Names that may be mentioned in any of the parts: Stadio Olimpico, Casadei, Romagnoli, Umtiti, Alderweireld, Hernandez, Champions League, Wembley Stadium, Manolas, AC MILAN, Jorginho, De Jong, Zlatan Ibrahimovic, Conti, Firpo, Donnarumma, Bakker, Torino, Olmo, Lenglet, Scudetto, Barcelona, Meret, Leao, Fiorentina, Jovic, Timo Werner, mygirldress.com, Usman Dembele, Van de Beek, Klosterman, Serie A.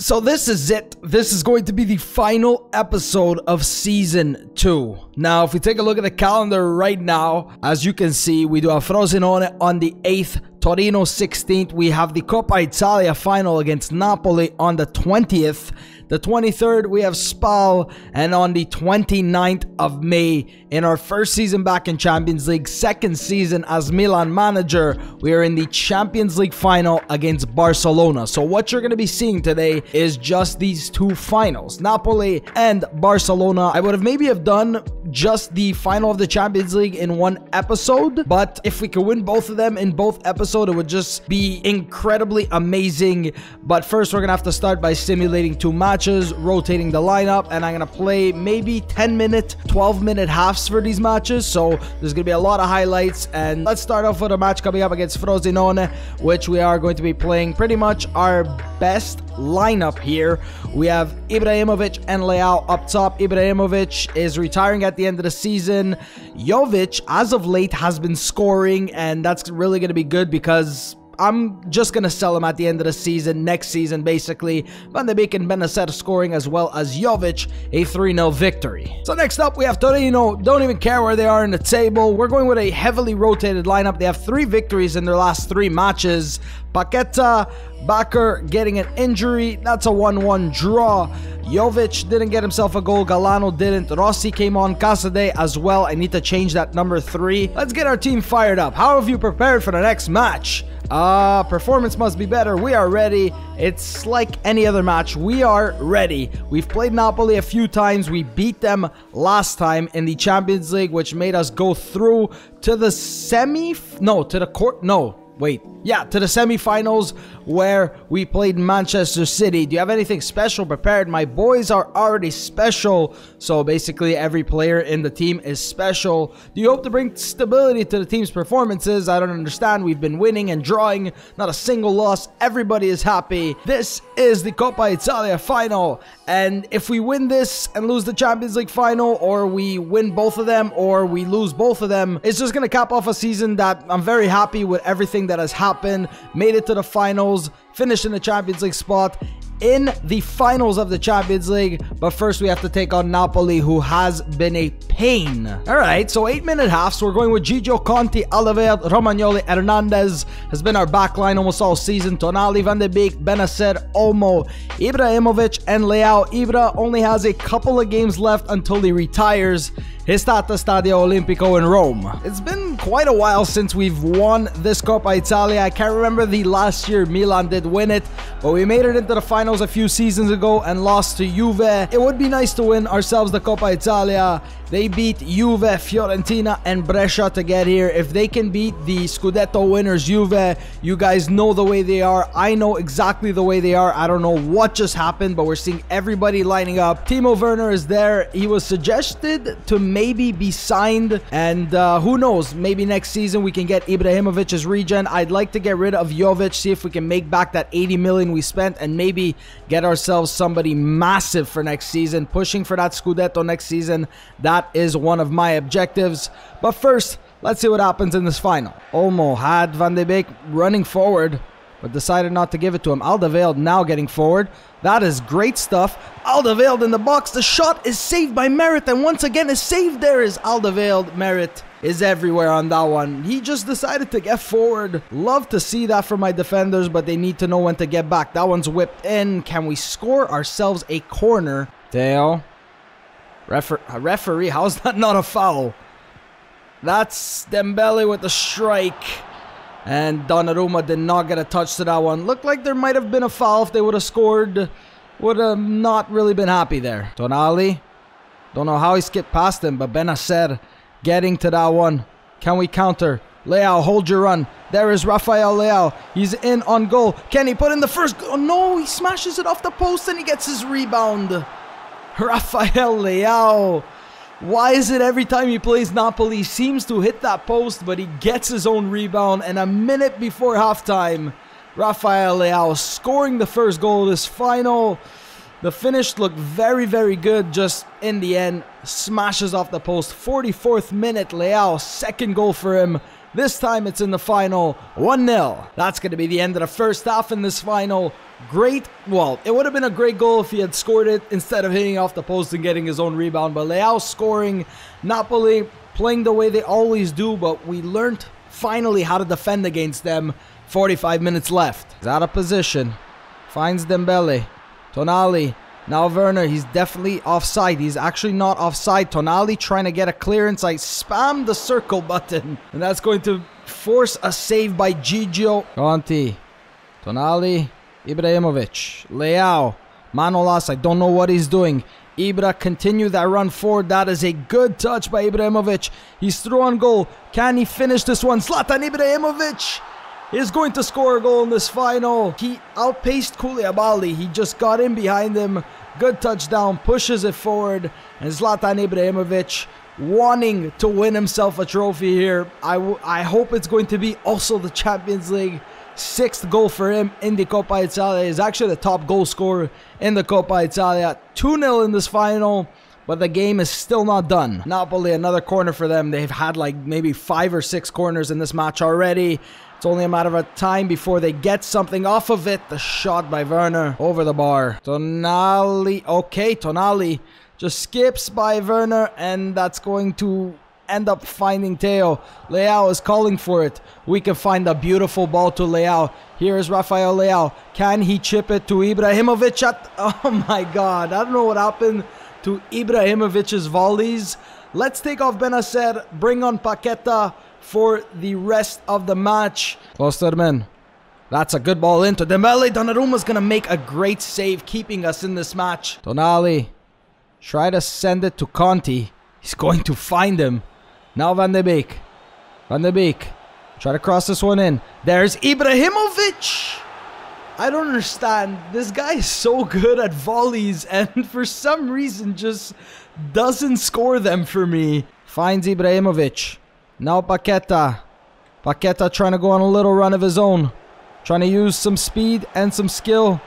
So this is it. This is going to be the final episode of Season 2. Now, if we take a look at the calendar right now, as you can see, we do have Frosinone on the 8th, Torino 16th. We have the Coppa Italia final against Napoli on the 20th. The 23rd, we have Spal. And on the 29th of May, in our first season back in Champions League, second season as Milan manager, we are in the Champions League final against Barcelona. So what you're going to be seeing today is just these two finals, Napoli and Barcelona. I would have maybe have done just the final of the Champions League in one episode, but if we could win both of them in both episodes, it would just be incredibly amazing. But first, we're going to have to start by simulating two matches, rotating the lineup, and I'm gonna play maybe 10-minute, 12-minute halves for these matches, so there's gonna be a lot of highlights. And let's start off with a match coming up against Frosinone, which we are going to be playing pretty much our best lineup here. We have Ibrahimovic and Leao up top. Ibrahimovic is retiring at the end of the season. Jovic, as of late, has been scoring, and that's really gonna be good because I'm just going to sell him at the end of the season, next season, basically. Van de Beek and Bennacer scoring, as well as Jovic, a 3-0 victory. So next up, we have Torino. Don't even care where they are in the table. We're going with a heavily rotated lineup. They have 3 victories in their last 3 matches. Paquetà, Bakker getting an injury. That's a 1-1 draw. Jovic didn't get himself a goal. Galano didn't. Rossi came on. Casadei as well. I need to change that number 3. Let's get our team fired up. How have you prepared for the next match? Performance must be better. We are ready. It's like any other match. We are ready. We've played Napoli a few times. We beat them last time in the Champions League, which made us go through to the semifinals, where we played Manchester City. Do you have anything special prepared? My boys are already special. So basically every player in the team is special. Do you hope to bring stability to the team's performances? I don't understand. We've been winning and drawing, not a single loss. Everybody is happy. This is the Coppa Italia final. And if we win this and lose the Champions League final, or we win both of them, or we lose both of them, it's just going to cap off a season that I'm very happy with everything that has happened. Made it to the finals, finished in the Champions League spot, in the finals of the Champions League. But first we have to take on Napoli, who has been a pain. All right, so 8-minute halves. We're going with Gigio, Conti, Alderweireld, Romagnoli, Hernandez has been our back line almost all season. Tonali, Van de Beek, Bennacer, Olmo, Ibrahimovic, and Leao. Ibra only has a couple of games left until he retires. His Stadio Olimpico in Rome. It's been quite a while since we've won this Coppa Italia. I can't remember the last year Milan did win it, but we made it into the final a few seasons ago and lost to Juve. It would be nice to win ourselves the Coppa Italia. They beat Juve, Fiorentina, and Brescia to get here. If they can beat the Scudetto winners, Juve, you guys know the way they are. I know exactly the way they are. I don't know what just happened, but we're seeing everybody lining up. Timo Werner is there. He was suggested to maybe be signed, and who knows? Maybe next season we can get Ibrahimovic's regen. I'd like to get rid of Jovic, see if we can make back that 80 million we spent, and maybe get ourselves somebody massive for next season. Pushing for that Scudetto next season, that is one of my objectives. But first, let's see what happens in this final. Olmo had Van de Beek running forward, but decided not to give it to him. Alderweireld now getting forward. That is great stuff. Alderweireld in the box. The shot is saved by Meret, and once again is saved. There is Alderweireld. Meret is everywhere on that one. He just decided to get forward. Love to see that from my defenders, but they need to know when to get back. That one's whipped in. Can we score ourselves a corner? Dale. Referee, how's that not a foul? That's Dembele with the strike. And Donnarumma did not get a touch to that one. Looked like there might have been a foul if they would have scored. Would have not really been happy there. Tonali. Don't know how he skipped past him, but Bennacer getting to that one. Can we counter? Leao, hold your run. There is Rafael Leao. He's in on goal. Can he put in the first goal? No, he smashes it off the post and he gets his rebound. Rafael Leao. Why is it every time he plays Napoli, he seems to hit that post, but he gets his own rebound? And a minute before halftime, Rafael Leao scoring the first goal of this final. The finish looked very, very good. Just in the end, smashes off the post. 44th minute, Leao, second goal for him. This time it's in the final, 1-0. That's going to be the end of the first half in this final. Great, well, it would have been a great goal if he had scored it instead of hitting off the post and getting his own rebound. But Leao scoring, Napoli playing the way they always do, but we learned finally how to defend against them. 45 minutes left. He's out of position. Finds Dembele. Tonali. Now Werner, he's definitely offside. He's actually not offside. Tonali trying to get a clearance. I spammed the circle button. And that's going to force a save by Gigio. Conti. Tonali. Ibrahimovic. Leao. Manolas, I don't know what he's doing. Ibra continue that run forward. That is a good touch by Ibrahimovic. He's through on goal. Can he finish this one? Zlatan Ibrahimovic is going to score a goal in this final. He outpaced Koulibaly. He just got in behind him. Good touchdown. Pushes it forward. And Zlatan Ibrahimovic wanting to win himself a trophy here. I hope it's going to be also the Champions League. Sixth goal for him in the Coppa Italia. He's actually the top goal scorer in the Coppa Italia. 2-0 in this final, but the game is still not done. Napoli, another corner for them. They've had like maybe 5 or 6 corners in this match already. It's only a matter of time before they get something off of it. The shot by Werner over the bar. Tonali, okay, Tonali just skips by Werner, and that's going to end up finding Teo. Leao is calling for it. We can find a beautiful ball to Leao. Here is Rafael Leao. Can he chip it to Ibrahimovic? Oh my god. I don't know what happened to Ibrahimovic's volleys. Let's take off Bennacer. Bring on Paquetà for the rest of the match. Klosterman. That's a good ball into Dembele. Donnarumma's going to make a great save, keeping us in this match. Tonali. Try to send it to Conti. He's going to find him. Now Van de Beek. Van de Beek. Try to cross this one in. There's Ibrahimovic. I don't understand. This guy is so good at volleys and for some reason just doesn't score them for me. Finds Ibrahimovic. Now Paquetà. Paquetà trying to go on a little run of his own. Trying to use some speed and some skill.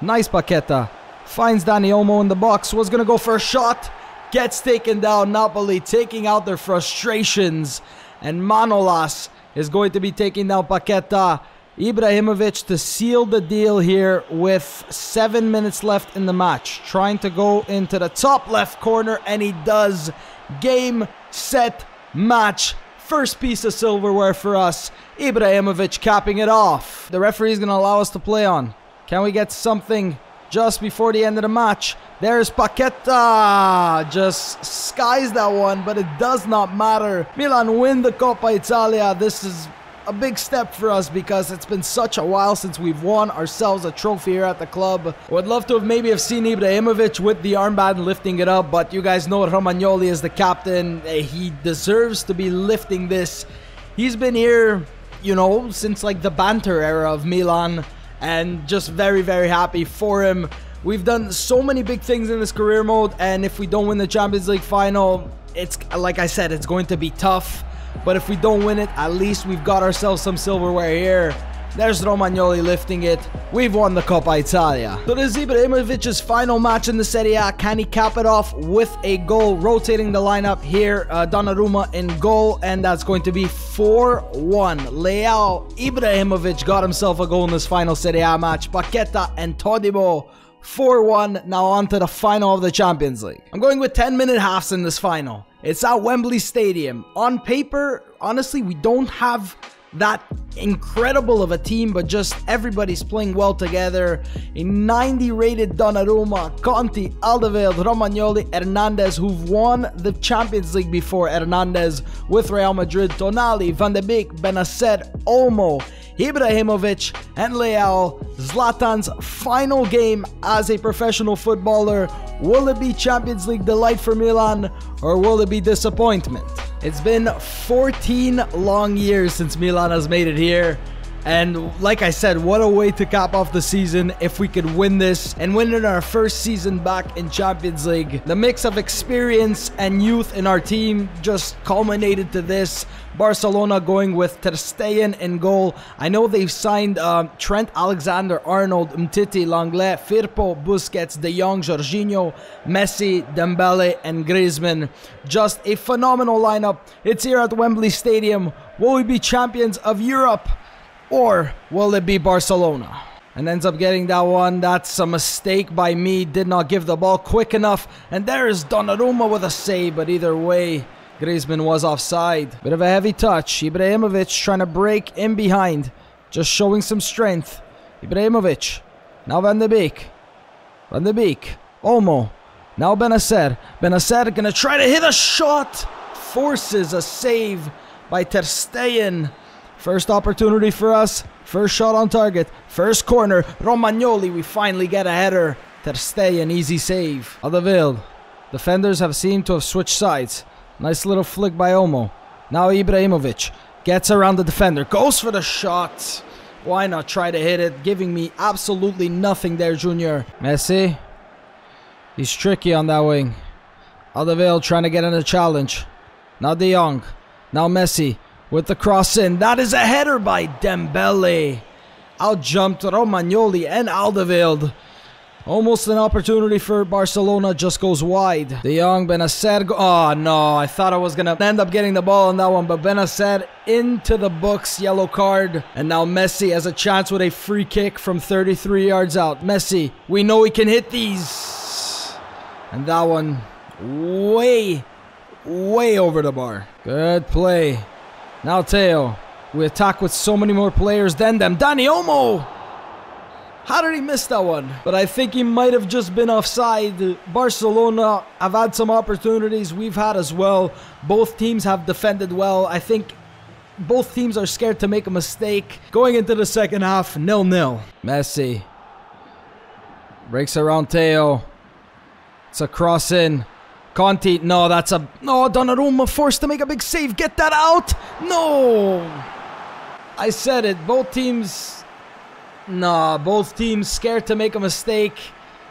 Nice Paquetà. Finds Dani Olmo in the box. Was going to go for a shot. Gets taken down. Napoli taking out their frustrations. And Manolas is going to be taking down Paquetà. Ibrahimovic to seal the deal here with 7 minutes left in the match. Trying to go into the top left corner, and he does. Game, set, match. First piece of silverware for us. Ibrahimovic capping it off. The referee is going to allow us to play on. Can we get something just before the end of the match? There's Paquetà, just skies that one, but it does not matter. Milan win the Coppa Italia. This is a big step for us because it's been such a while since we've won ourselves a trophy here at the club. I would love to have maybe seen Ibrahimovic with the armband and lifting it up, but you guys know Romagnoli is the captain. He deserves to be lifting this. He's been here, you know, since like the banter era of Milan. And just very, very happy for him. We've done so many big things in this career mode, and if we don't win the Champions League final, it's like I said, it's going to be tough. But if we don't win it, at least we've got ourselves some silverware here. There's Romagnoli lifting it. We've won the Coppa Italia. So this is Ibrahimovic's final match in the Serie A. Can he cap it off with a goal? Rotating the lineup here. Donnarumma in goal. And that's going to be 4-1. Leao Ibrahimovic got himself a goal in this final Serie A match. Paquetà and Todibo. 4-1. Now on to the final of the Champions League. I'm going with 10-minute halves in this final. It's at Wembley Stadium. On paper, honestly, we don't have that incredible of a team, but just everybody's playing well together. A 90 rated Donnarumma, Conti, Alderweireld, Romagnoli, Hernandez, who've won the Champions League before. Hernandez with Real Madrid, Tonali, Van de Beek, Bennacer, Olmo, Ibrahimovic, and Leao. Zlatan's final game as a professional footballer. Will it be Champions League delight for Milan, or will it be disappointment? It's been 14 long years since Milan has made it here. And like I said, what a way to cap off the season if we could win this and win in our first season back in Champions League. The mix of experience and youth in our team just culminated to this. Barcelona going with Ter Stegen in goal. I know they've signed Trent Alexander-Arnold, Umtiti, Lenglet, Firpo, Busquets, De Jong, Jorginho, Messi, Dembele, and Griezmann. Just a phenomenal lineup. It's here at Wembley Stadium. Will we be champions of Europe? Or will it be Barcelona? And ends up getting that one. That's a mistake by me. Did not give the ball quick enough. And there is Donnarumma with a save. But either way, Griezmann was offside. Bit of a heavy touch. Ibrahimovic trying to break in behind. Just showing some strength. Ibrahimovic. Now Van de Beek. Van de Beek. Olmo. Now Bennacer. Bennacer gonna try to hit a shot. Forces a save by Ter Stegen. First opportunity for us, first shot on target, first corner, Romagnoli, we finally get a header. Ter Stegen, easy save. Alderweireld, defenders have seemed to have switched sides. Nice little flick by Olmo. Now Ibrahimovic, gets around the defender, goes for the shot. Why not try to hit it, giving me absolutely nothing there, Junior. Messi, he's tricky on that wing. Alderweireld trying to get in a challenge. Now De Jong, now Messi. With the cross in, that is a header by Dembele. Outjumped Romagnoli and Alderweireld. Almost an opportunity for Barcelona, just goes wide. De Jong, Bennacer, oh no, I thought I was going to end up getting the ball on that one, but Bennacer into the books, yellow card. And now Messi has a chance with a free kick from 33 yards out. Messi, we know he can hit these. And that one, way over the bar. Good play. Now Teo, we attack with so many more players than them. Dani Olmo! How did he miss that one? But I think he might have just been offside. Barcelona have had some opportunities, we've had as well. Both teams have defended well. I think both teams are scared to make a mistake. Going into the second half, 0-0. Messi breaks around Teo. It's a cross in. Conti, no, that's a... No, Donnarumma forced to make a big save. Get that out. No. I said it. Both teams... Nah, both teams scared to make a mistake.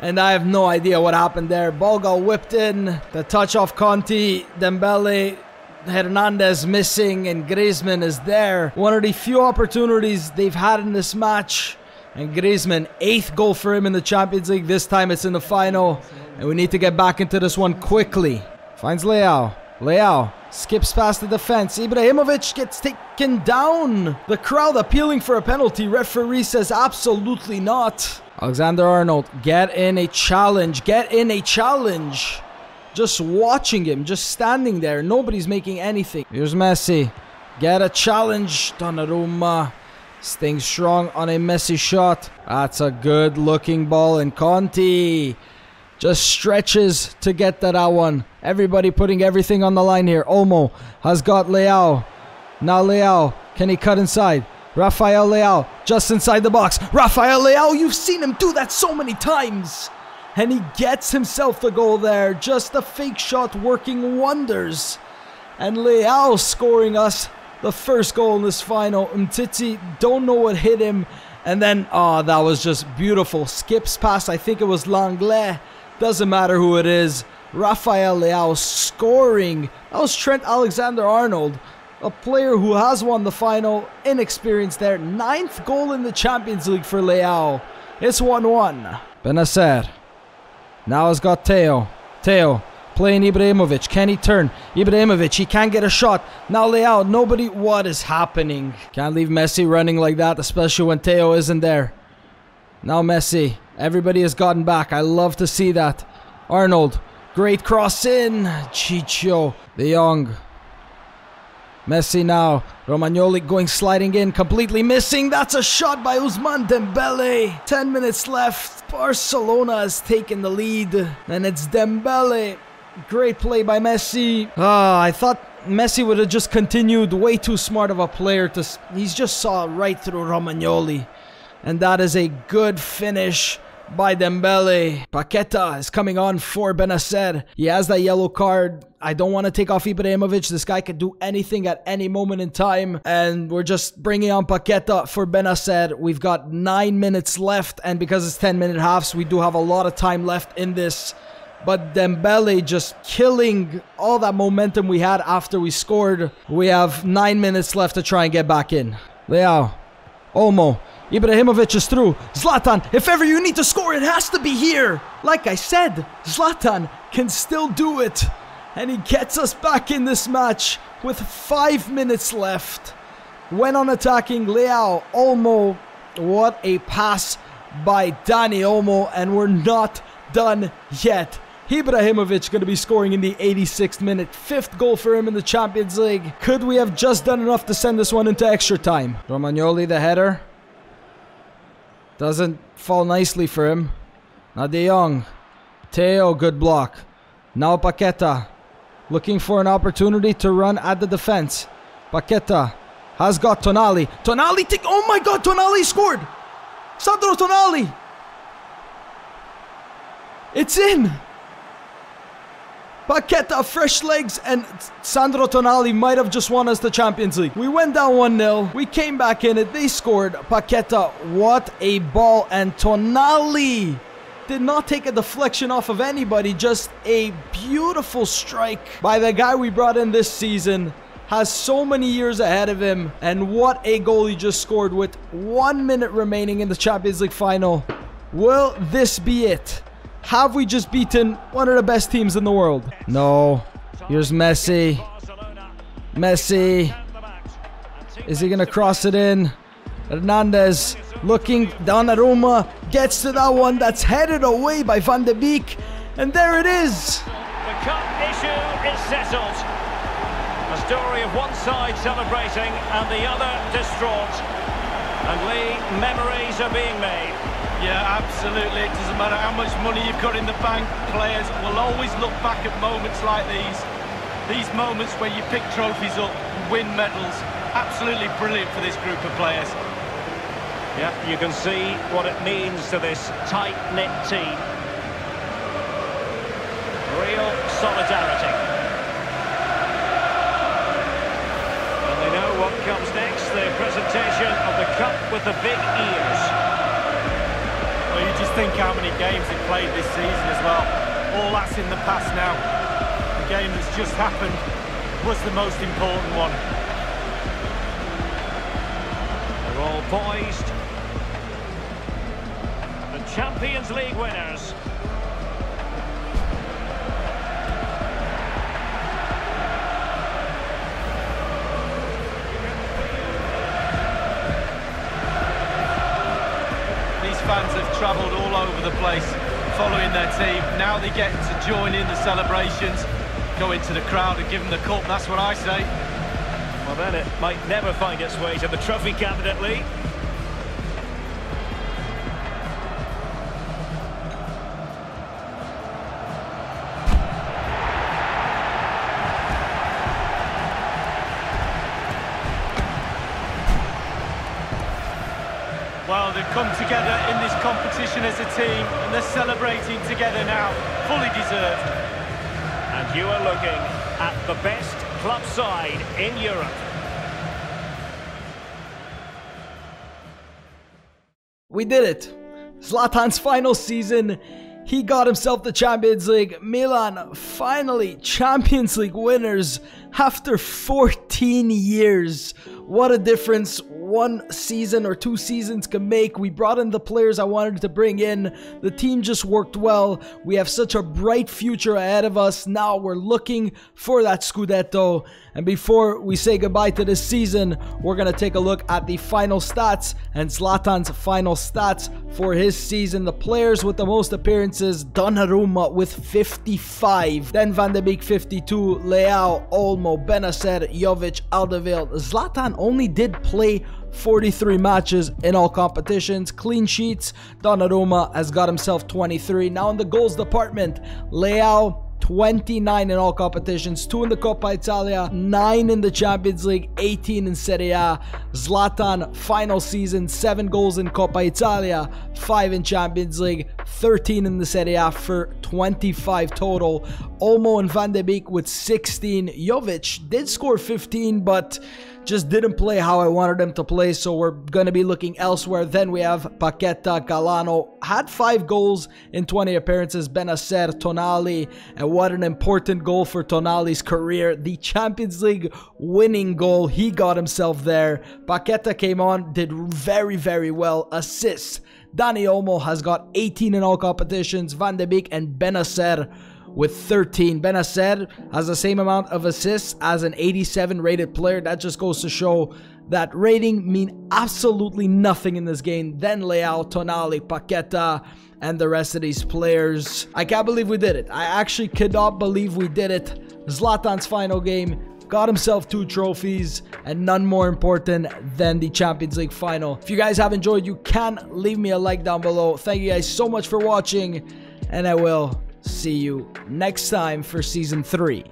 And I have no idea what happened there. Ball got whipped in. The touch off Conti. Dembele. Hernandez missing. And Griezmann is there. One of the few opportunities they've had in this match. And Griezmann, 8th goal for him in the Champions League. This time it's in the final. And we need to get back into this one quickly. Finds Leao. Leao skips past the defense. Ibrahimovic gets taken down. The crowd appealing for a penalty. Referee says absolutely not. Alexander-Arnold, get in a challenge. Get in a challenge. Just watching him. Just standing there. Nobody's making anything. Here's Messi. Get a challenge. Donnarumma. Staying strong on a Messi shot. That's a good looking ball. And Conti just stretches to get that out one. Everybody putting everything on the line here. Olmo has got Leao. Now Leao. Can he cut inside? Rafael Leao just inside the box. Rafael Leao, you've seen him do that so many times. And he gets himself the goal there. Just a fake shot working wonders. And Leao scoring us the first goal in this final. Umtiti, don't know what hit him. And then, oh, that was just beautiful. Skips past, I think it was Lenglet. Doesn't matter who it is. Rafael Leao scoring. That was Trent Alexander-Arnold. A player who has won the final. Inexperienced there. 9th goal in the Champions League for Leao. It's 1-1. Bennacer. Now has got Teo. Teo. Playing Ibrahimovic. Can he turn? Ibrahimovic, he can't get a shot. Now Leao, nobody... What is happening? Can't leave Messi running like that, especially when Teo isn't there. Now Messi. Everybody has gotten back. I love to see that. Arnold. Great cross in. Gigio. De Jong. Messi now. Romagnoli going sliding in. Completely missing. That's a shot by Usman Dembele. 10 minutes left. Barcelona has taken the lead. And it's Dembele. Great play by Messi. I thought Messi would have just continued. Way too smart of a player. He's just saw right through Romagnoli. And that is a good finish by Dembele. Paquetà is coming on for Bennacer. He has that yellow card. I don't want to take off Ibrahimovic. This guy could do anything at any moment in time. And we're just bringing on Paquetà for Bennacer. We've got 9 minutes left. And because it's 10-minute halves, we do have a lot of time left in this. But Dembele just killing all that momentum we had after we scored. We have 9 minutes left to try and get back in. Leao. Olmo. Ibrahimovic is through. Zlatan, if ever you need to score, it has to be here. Like I said, Zlatan can still do it. And he gets us back in this match with 5 minutes left. When on attacking, Leao, Olmo. What a pass by Dani Olmo. And we're not done yet. Ibrahimovic going to be scoring in the 86th minute. Fifth goal for him in the Champions League. Could we have just done enough to send this one into extra time? Romagnoli, the header. Doesn't fall nicely for him. Now De Jong. Teo, good block. Now Paquetà. Looking for an opportunity to run at the defense. Paquetà has got Tonali. Tonali, oh my god, Tonali scored! Sandro Tonali! It's in! Paquetà, fresh legs, and Sandro Tonali might have just won us the Champions League. We went down 1-0. We came back in it. They scored. Paquetà, what a ball. And Tonali did not take a deflection off of anybody. Just a beautiful strike by the guy we brought in this season. Has so many years ahead of him. And what a goal he just scored with 1 minute remaining in the Champions League final. Will this be it? Have we just beaten one of the best teams in the world? No. Here's Messi. Messi. Is he going to cross it in? Hernandez looking. Donnarumma gets to that one. That's headed away by Van de Beek. And there it is. The cup issue is settled. A story of one side celebrating and the other distraught. And Lee, memories are being made. Yeah, absolutely. It doesn't matter how much money you've got in the bank. Players will always look back at moments like these. These moments where you pick trophies up, win medals. Absolutely brilliant for this group of players. Yeah, you can see what it means to this tight-knit team. Real solidarity. And they know what comes next. Their presentation of the cup with the big ears. You just think how many games they've played this season as well. All that's in the past now. The game that's just happened was the most important one. They're all poised. The Champions League winners. Fans have travelled all over the place following their team. Now they get to join in the celebrations, go into the crowd and give them the cup. That's what I say. Well, then it might never find its way to the trophy cabinet, Lee. Well, they've come together in this competition as a team, and they're celebrating together now, fully deserved. And you are looking at the best club side in Europe. We did it. Zlatan's final season. He got himself the Champions League. Milan finally Champions League winners after 14 years. What a difference one season or two seasons can make. We brought in the players I wanted to bring in. The team just worked well. We have such a bright future ahead of us. Now we're looking for that Scudetto. And before we say goodbye to this season, we're going to take a look at the final stats and Zlatan's final stats for his season. The players with the most appearances, Donnarumma with 55. Then Van de Beek 52, Leao, Olmo, Bennacer, Jovic, Alderweireld. Zlatan only did play 43 matches in all competitions. Clean sheets, Donnarumma has got himself 23. Now in the goals department, Leao, 29 in all competitions, 2 in the Coppa Italia, 9 in the Champions League, 18 in Serie A. Zlatan, final season, 7 goals in Coppa Italia, 5 in Champions League, 13 in the Serie A for 25 total. Olmo and Van de Beek with 16. Jovic did score 15, but just didn't play how I wanted him to play, so we're going to be looking elsewhere. Then we have Paquetà. Galano had 5 goals in 20 appearances. Bennacer, Tonali, and what an important goal for Tonali's career. The Champions League winning goal, he got himself there. Paquetà came on, did very, very well. Assists. Dani Olmo has got 18 in all competitions. Van de Beek and Bennacer with 13. Bennacer has the same amount of assists as an 87 rated player. That just goes to show that rating mean absolutely nothing in this game. Then Leao, Tonali, Paquetà, and the rest of these players. I can't believe we did it. I actually could not believe we did it. Zlatan's final game. Got himself 2 trophies, and none more important than the Champions League final. If you guys have enjoyed, you can leave me a like down below. Thank you guys so much for watching, and I will see you next time for season 3.